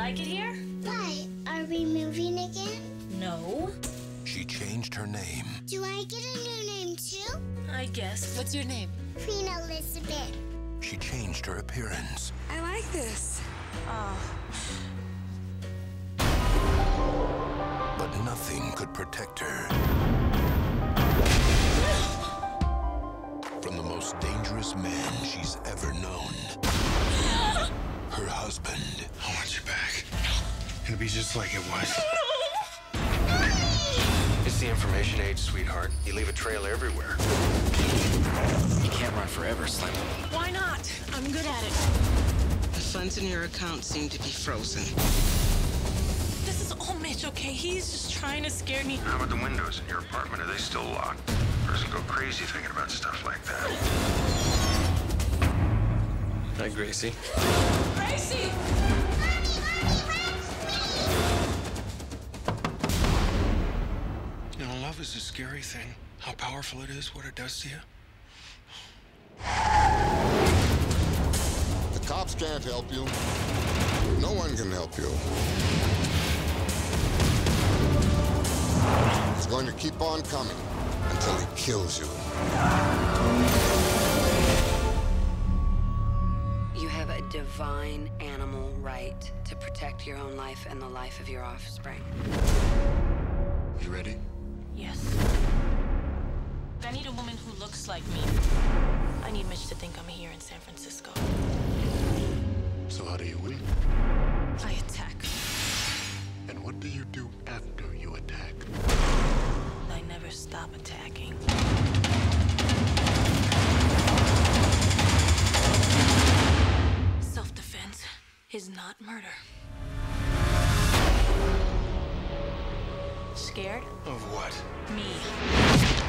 like it here? Why? Are we moving again? No. She changed her name. Do I get a new name too? I guess. What's your name? Queen Elizabeth. She changed her appearance. I like this. Oh. But nothing could protect her from the most dangerous man she's ever known. Her husband. I want you back. It'll be just like it was. It's the information age, sweetheart. You leave a trail everywhere. You can't run forever, Slim. Why not? I'm good at it. The funds in your account seem to be frozen. This is all Mitch, okay? He's just trying to scare me. How about the windows in your apartment? Are they still locked? Person go crazy thinking about stuff like that. Hi, Gracie. Gracie! You know, love is a scary thing. How powerful it is, what it does to you. The cops can't help you. No one can help you. It's going to keep on coming until it kills you. You have a divine animal right to protect your own life and the life of your offspring. You ready? Yes. I need a woman who looks like me. I need Mitch to think I'm here in San Francisco. So how do you win? I attack. And what do you do after you attack? I never stop attacking. Self-defense is not murder. Scared? Of what? Me.